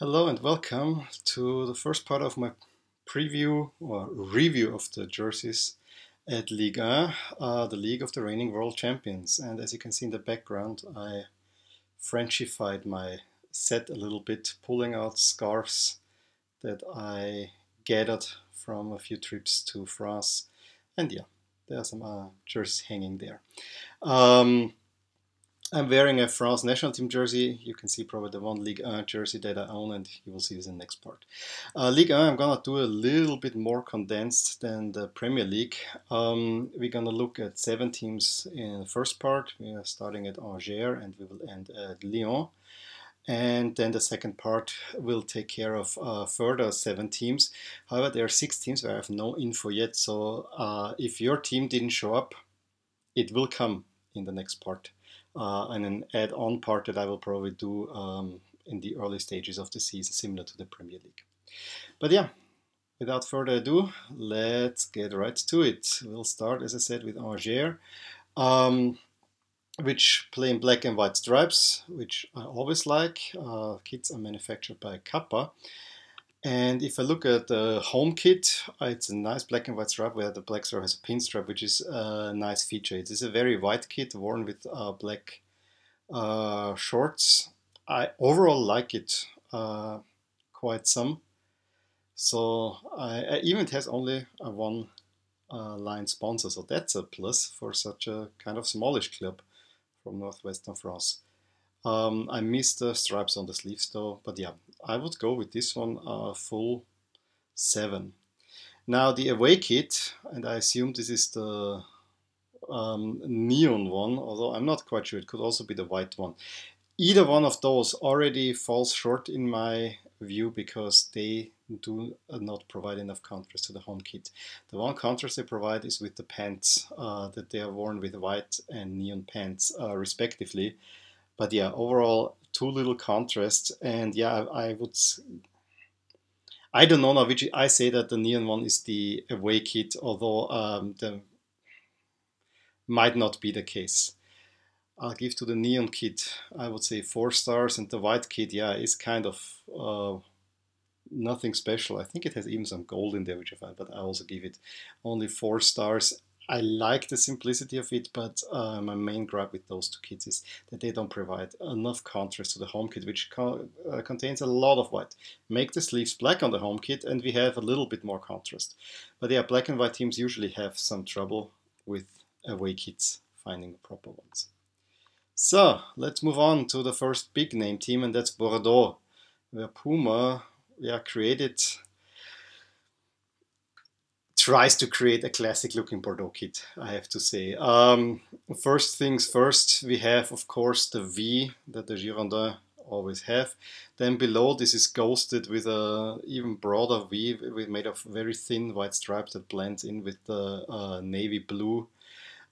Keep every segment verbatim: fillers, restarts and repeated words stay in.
Hello and welcome to the first part of my preview or review of the jerseys at Ligue one, uh, the league of the reigning world champions. And as you can see in the background, I Frenchified my set a little bit, pulling out scarves that I gathered from a few trips to France. And yeah, there are some uh, jerseys hanging there. Um, I'm wearing a France national team jersey. You can see probably the one Ligue one jersey that I own, and you will see this in the next part. Uh, Ligue one, I'm gonna do a little bit more condensed than the Premier League. Um, we're gonna look at seven teams in the first part. We are starting at Angers and we will end at Lyon. And then the second part will take care of uh, further seven teams. However, there are six teams where I have no info yet. So uh, if your team didn't show up, it will come in the next part. Uh, and an add-on part that I will probably do um, in the early stages of the season, similar to the Premier League. But yeah, without further ado, let's get right to it. We'll start, as I said, with Angers, um, which play in black and white stripes, which I always like. Uh, kits are manufactured by Kappa. And if I look at the home kit, it's a nice black and white stripe where the black stripe has a pinstripe, which is a nice feature. It is a very white kit worn with uh, black uh, shorts. I overall like it uh, quite some. So I, I even it has only a one uh, line sponsor, so that's a plus for such a kind of smallish club from northwestern France. Um, I missed the stripes on the sleeves though, but yeah, I would go with this one a uh, full seven. Now the away kit, and I assume this is the um, neon one, although I'm not quite sure, it could also be the white one. Either one of those already falls short in my view because they do not provide enough contrast to the home kit. The one contrast they provide is with the pants, uh, that they are worn with white and neon pants uh, respectively. But yeah, overall, too little contrast, and yeah, I, I would. I don't know now which I say that the neon one is the away kit, although um, the might not be the case. I'll give to the neon kit, I would say four stars, and the white kit, yeah, is kind of uh, nothing special. I think it has even some gold in there, which I find, but I also give it only four stars. I like the simplicity of it, but uh, my main gripe with those two kits is that they don't provide enough contrast to the home kit, which co uh, contains a lot of white. Make the sleeves black on the home kit and we have a little bit more contrast. But yeah, black and white teams usually have some trouble with away kits finding proper ones. So let's move on to the first big name team, and that's Bordeaux, where Puma yeah, created tries to create a classic looking Bordeaux kit, I have to say. Um, first things first, we have of course the V that the Girondins always have. Then below this is ghosted with a even broader V made of very thin white stripes that blends in with the uh, navy blue.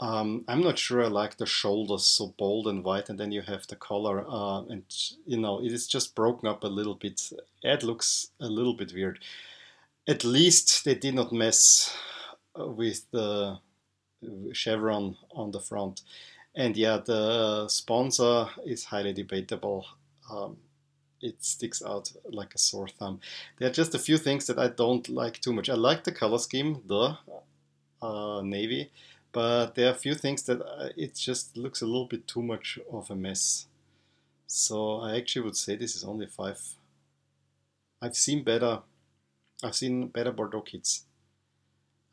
Um, I'm not sure I like the shoulders so bold and white, and then you have the collar uh, and you know, it is just broken up a little bit. It looks a little bit weird. At least they did not mess with the chevron on the front. And yeah, the sponsor is highly debatable. Um, it sticks out like a sore thumb. There are just a few things that I don't like too much. I like the color scheme, the uh, navy, but there are a few things that uh, it just looks a little bit too much of a mess. So I actually would say this is only five. I've seen better. I've seen better Bordeaux kits.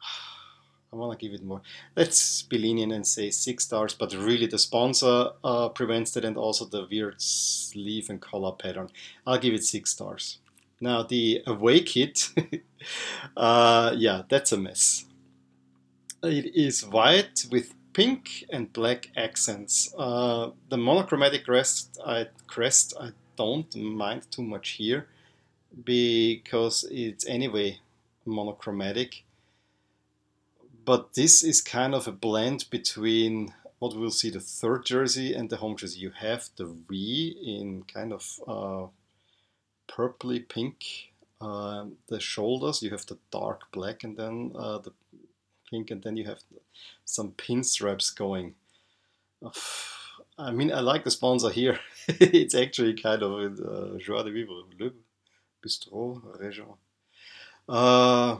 I want to give it more. Let's be lenient and say six stars, but really the sponsor uh, prevents it, and also the weird sleeve and collar pattern. I'll give it six stars. Now the away kit, uh, yeah, that's a mess. It is white with pink and black accents. Uh, the monochromatic crest I, crest, I don't mind too much here, because it's anyway monochromatic, but this is kind of a blend between what we'll see the third jersey and the home jersey. You have the V in kind of uh, purpley pink, uh, the shoulders, you have the dark black and then uh, the pink, and then you have some pinstripes going. Ugh. I mean, I like the sponsor here. It's actually kind of uh, joie de vivre. Bistro, Regio. Uh,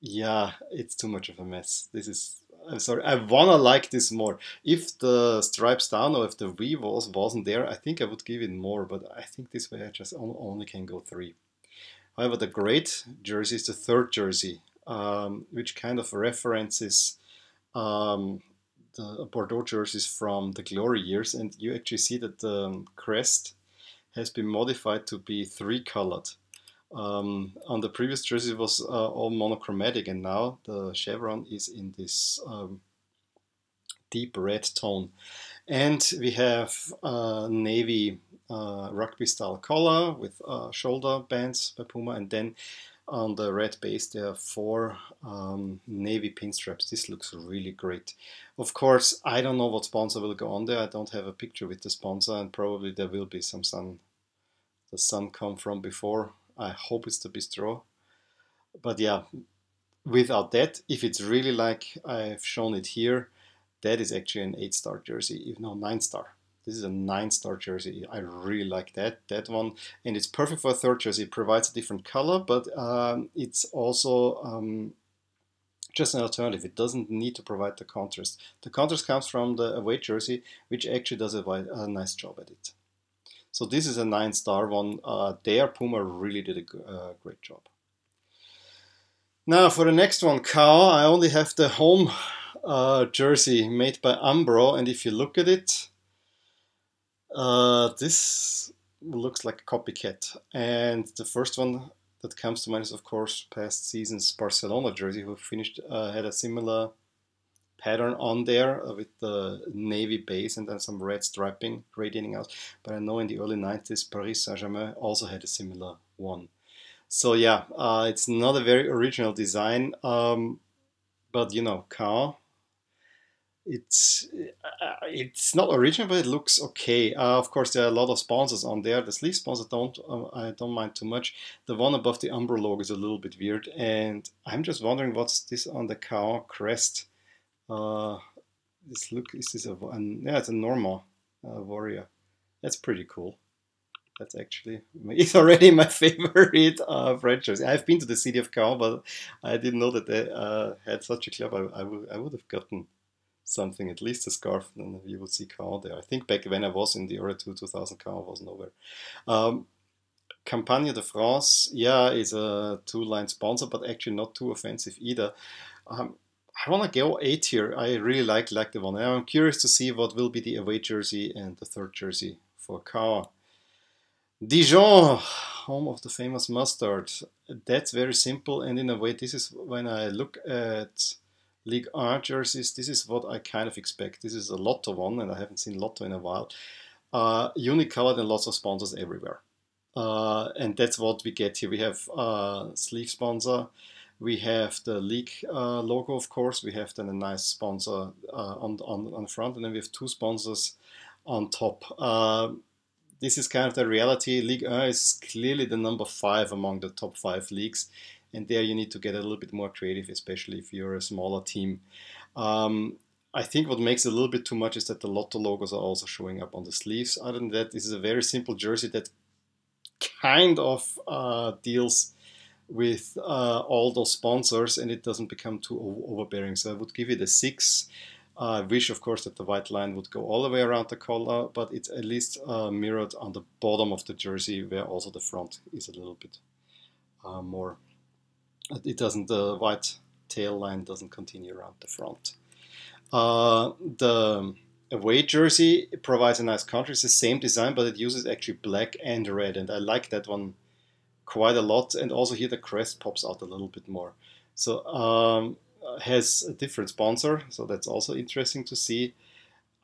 yeah, it's too much of a mess. This is, I'm sorry, I wanna like this more. If the stripes down or if the V was, wasn't there, I think I would give it more, but I think this way I just only can go three. However, the great jersey is the third jersey, um, which kind of references um, the Bordeaux jerseys from the glory years, and you actually see that the crest has been modified to be three-colored. Um, on the previous jersey it was uh, all monochromatic, and now the chevron is in this um, deep red tone. And we have uh, navy uh, rugby style collar with uh, shoulder bands by Puma, and then on the red base there are four um, navy pinstripes. This looks really great. Of course, I don't know what sponsor will go on there. I don't have a picture with the sponsor, and probably there will be some sun, the sun come from before. I hope it's the Bistro, but yeah, without that, if it's really like I've shown it here, that is actually an eight-star jersey, if not nine-star. This is a nine-star jersey. I really like that that one, and it's perfect for a third jersey. It provides a different color, but um, it's also um, just an alternative. It doesn't need to provide the contrast. The contrast comes from the away jersey, which actually does a, a nice job at it. So this is a nine-star one. Uh, there, Puma really did a uh, great job. Now for the next one, Cao, I only have the home uh, jersey made by Umbro, and if you look at it, uh, this looks like a copycat. And the first one that comes to mind is, of course, past season's Barcelona jersey, who finished uh, had a similar pattern on there uh, with the navy base and then some red striping radiating out. But I know in the early nineties, Paris Saint-Germain also had a similar one. So yeah, uh, it's not a very original design, um, but you know, Caen, it's uh, it's not original, but it looks okay. Uh, of course, there are a lot of sponsors on there. The sleeve sponsor don't uh, I don't mind too much. The one above the Umbro logo is a little bit weird, and I'm just wondering what's this on the Caen crest. Uh, this look is this a um, yeah, it's a normal uh, warrior. That's pretty cool. That's actually it's already my favorite uh, French jersey. I've been to the city of Caen, but I didn't know that they uh, had such a club. I, I would I would have gotten something, at least a scarf, and you would see Caen there. I think back when I was in the early two thousand, Caen was nowhere. Um, Campagne de France, yeah, is a two-line sponsor, but actually not too offensive either. Um, I want to go eight here. I really like like the one. And I'm curious to see what will be the away jersey and the third jersey for Caen. Dijon, home of the famous mustard. That's very simple. And in a way, this is when I look at Ligue one jerseys, this is what I kind of expect. This is a Lotto one, and I haven't seen Lotto in a while. Uh, Unicolored and lots of sponsors everywhere. Uh, and that's what we get here. We have uh, sleeve sponsor. We have the league uh, logo, of course. We have then a nice sponsor uh, on, on, on the front, and then we have two sponsors on top. Uh, this is kind of the reality. Ligue one is clearly the number five among the top five leagues, and there you need to get a little bit more creative, especially if you're a smaller team. Um, I think what makes it a little bit too much is that the Lotto logos are also showing up on the sleeves. Other than that, this is a very simple jersey that kind of uh, deals with uh, all those sponsors, and it doesn't become too overbearing. So I would give it a six. Uh, I wish, of course, that the white line would go all the way around the collar, but it's at least uh, mirrored on the bottom of the jersey, where also the front is a little bit uh, more. It doesn't. The white tail line doesn't continue around the front. Uh, the away jersey provides a nice contrast. It's the same design, but it uses actually black and red, and I like that one quite a lot, and also here the crest pops out a little bit more. So um, has a different sponsor, so that's also interesting to see.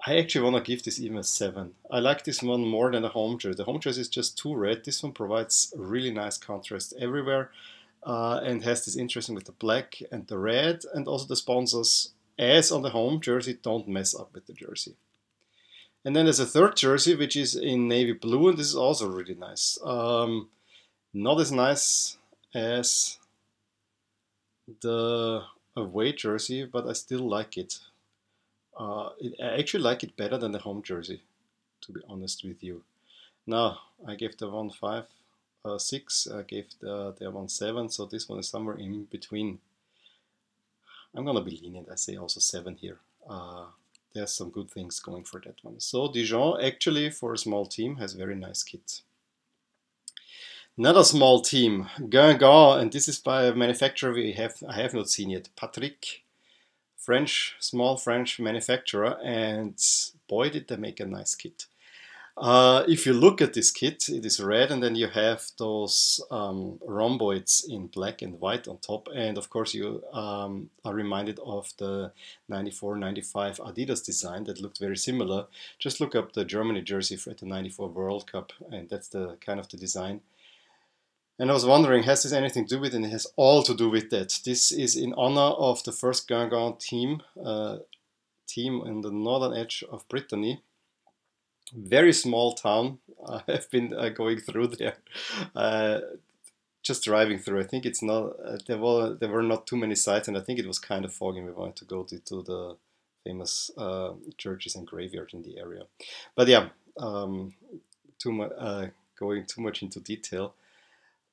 I actually want to give this even a seven. I like this one more than the home jersey. The home jersey is just too red. This one provides a really nice contrast everywhere, uh, and has this interesting with the black and the red, and also the sponsors, as on the home jersey, don't mess up with the jersey. And then there's a third jersey, which is in navy blue, and this is also really nice. Um, Not as nice as the away jersey, but I still like it. Uh, it. I actually like it better than the home jersey, to be honest with you. Now, I gave the one five uh, six, I gave the, the one seven, so this one is somewhere in between. I'm gonna be lenient, I say also seven here. Uh, there's some good things going for that one. So Dijon, actually, for a small team, has very nice kits. Another small team, Guingamp, and this is by a manufacturer we have, I have not seen yet, Patrick, French, small French manufacturer, and boy did they make a nice kit. Uh, if you look at this kit, it is red, and then you have those um, rhomboids in black and white on top, and of course you um, are reminded of the ninety-four ninety-five Adidas design that looked very similar. Just look up the Germany jersey at the ninety-four World Cup, and that's the kind of the design. And I was wondering, has this anything to do with it? And it has all to do with that. This is in honor of the first Guingamp team, uh, team in the northern edge of Brittany. Very small town. I have been uh, going through there, uh, just driving through. I think it's not uh, there were there were not too many sites, and I think it was kind of foggy. We wanted to go to, to the famous uh, churches and graveyards in the area, but yeah, um, too much uh, going too much into detail.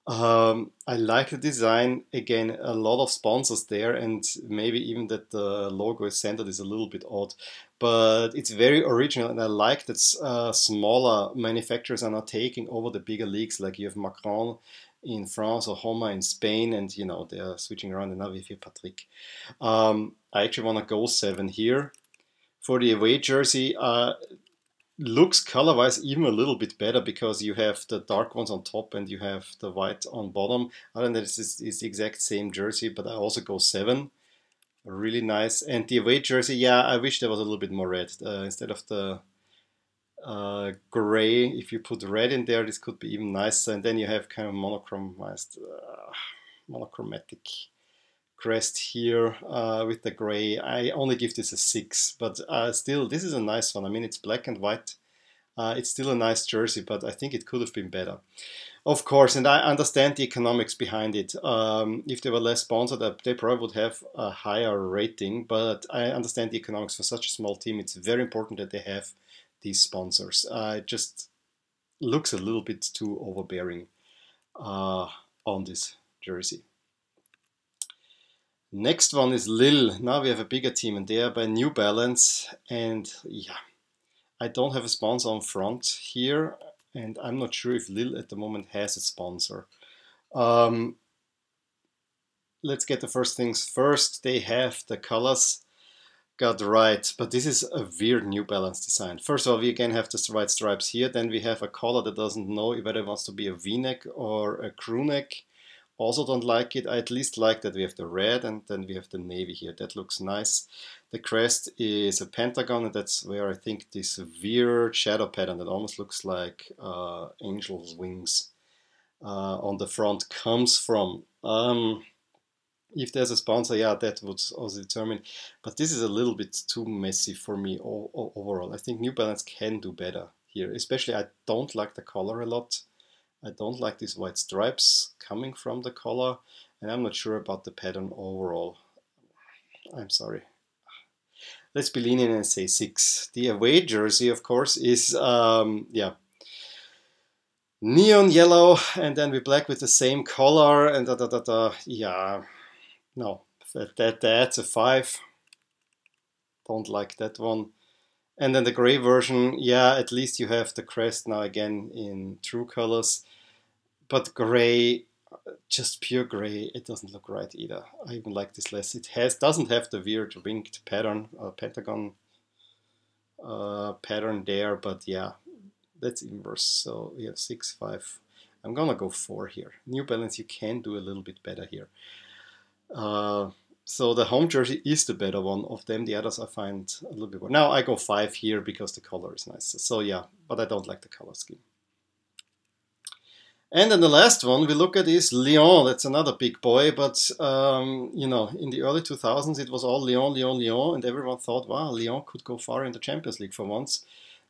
Um, I like the design. Again, a lot of sponsors there, and maybe even that the logo is centered is a little bit odd, but it's very original, and I like that uh, smaller manufacturers are now taking over the bigger leagues. Like you have Macron in France or Homa in Spain, and you know they're switching around, and now we have Patrick. Um, I actually want to go seven here for the away jersey. Uh, Looks color-wise even a little bit better because you have the dark ones on top and you have the white on bottom. I don't know, this is the exact same jersey, but I also go seven. Really nice. And the away jersey, yeah, I wish there was a little bit more red. Uh, instead of the uh, gray, if you put red in there, this could be even nicer. And then you have kind of monochromized, uh, monochromatic crest here uh, with the gray. I only give this a six, but uh, still this is a nice one. I mean, it's black and white. Uh, it's still a nice jersey, but I think it could have been better. Of course, and I understand the economics behind it. Um, if they were less sponsored, they probably would have a higher rating, but I understand the economics for such a small team. It's very important that they have these sponsors. Uh, it just looks a little bit too overbearing uh, on this jersey. Next one is Lille. Now we have a bigger team, and they are by New Balance, and yeah, I don't have a sponsor on front here, and I'm not sure if Lille at the moment has a sponsor. Um, let's get the first things first. They have the colors got right, but this is a weird New Balance design. First of all, we again have the white stripes here, then we have a collar that doesn't know whether it wants to be a V-neck or a crew neck. Also don't like it. I at least like that we have the red and then we have the navy here. That looks nice. The crest is a pentagon, and that's where I think this weird shadow pattern that almost looks like uh, angel's wings uh, on the front comes from. Um, if there's a sponsor, yeah, that would also determine. But this is a little bit too messy for me overall. I think New Balance can do better here. Especially I don't like the color a lot. I don't like these white stripes coming from the collar, and I'm not sure about the pattern overall. I'm sorry. Let's be lenient and say six. The away jersey, of course, is um, yeah, neon yellow, and then we black with the same collar, and da da da da. Yeah, no, that, that that's a five. Don't like that one. And then the gray version, yeah, at least you have the crest now again in true colors. But gray, just pure gray, it doesn't look right either. I even like this less. It has doesn't have the weird winged pattern, or pentagon uh, pattern there, but yeah, that's even worse. So we have six, five. I'm gonna go four here. New Balance, you can do a little bit better here. Uh, So the home jersey is the better one of them. The others I find a little bit more. Now I go five here because the color is nice. So yeah, but I don't like the color scheme. And then the last one we look at is Lyon. That's another big boy. But, um, you know, in the early two thousands, it was all Lyon, Lyon, Lyon. And everyone thought, wow, Lyon could go far in the Champions League for once.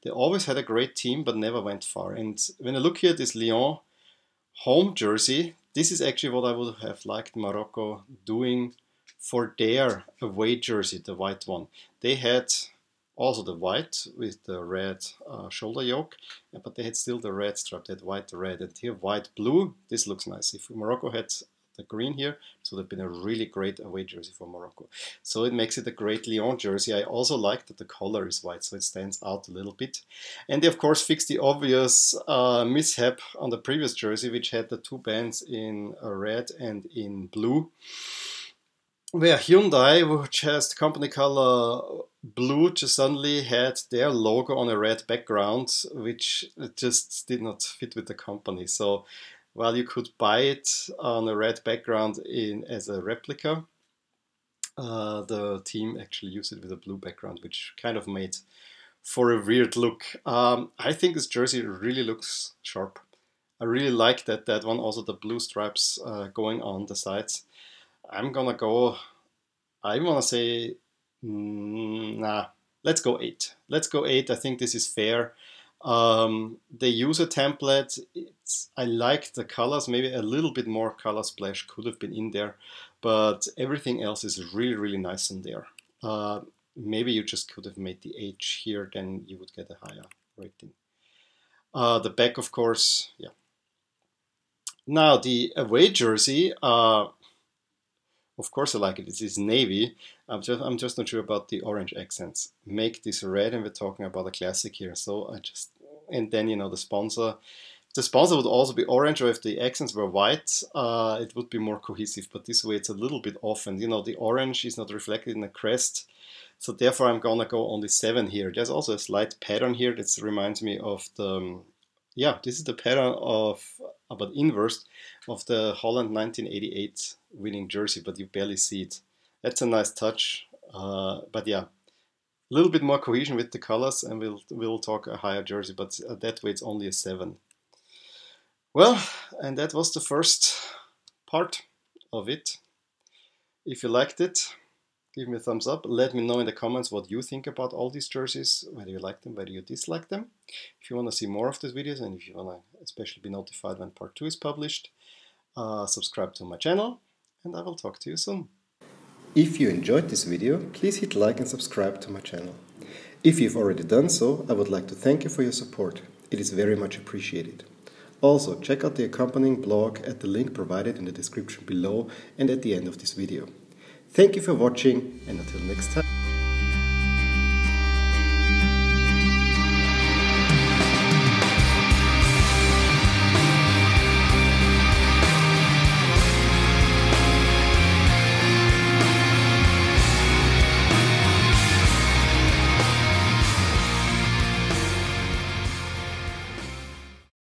They always had a great team, but never went far. And when I look here at this Lyon home jersey, this is actually what I would have liked Morocco doing for their away jersey, the white one. They had Also the white with the red uh, shoulder yoke, but they had still the red stripe, they had white, red, and here white, blue. This looks nice. If Morocco had the green here, so that'd been a really great away jersey for Morocco. So it makes it a great Lyon jersey. I also like that the collar is white, so it stands out a little bit. And they of course fixed the obvious uh, mishap on the previous jersey, which had the two bands in red and in blue, where Hyundai, which has the company color blue, just suddenly had their logo on a red background, which just did not fit with the company. So while you could buy it on a red background in as a replica, uh, the team actually used it with a blue background, which kind of made for a weird look. Um, I think this jersey really looks sharp. I really like that that one. Also the blue stripes uh, going on the sides. I'm gonna go. I wanna say mm, nah. Let's go eight. Let's go eight. I think this is fair. Um, they use a template. It's, I like the colors. Maybe a little bit more color splash could have been in there, but everything else is really, really nice in there. Uh, maybe you just could have made the H here, then you would get a higher rating. Uh, the back, of course, yeah. Now the away jersey. Uh, Of course I like it. This is navy. I'm just, I'm just not sure about the orange accents. Make this red, and we're talking about a classic here. So I just, and then, you know, the sponsor. The sponsor would also be orange, or if the accents were white, uh, it would be more cohesive. But this way it's a little bit off, and, you know, the orange is not reflected in the crest. So therefore I'm gonna go on the seven here. There's also a slight pattern here that reminds me of the, yeah, this is the pattern of, but inverse of the Holland nineteen eighty-eight winning jersey, but you barely see it. That's a nice touch, uh, but yeah, a little bit more cohesion with the colors, and we'll we'll talk a higher jersey, but that way it's only a seven. Well, and that was the first part of it. If you liked it, give me a thumbs up. Let me know in the comments what you think about all these jerseys, whether you like them, whether you dislike them. If you want to see more of these videos, and if you want to especially be notified when part two is published, uh, subscribe to my channel, and I will talk to you soon. If you enjoyed this video, please hit like and subscribe to my channel. If you've already done so, I would like to thank you for your support. It is very much appreciated. Also, check out the accompanying blog at the link provided in the description below and at the end of this video. Thank you for watching, and until next time.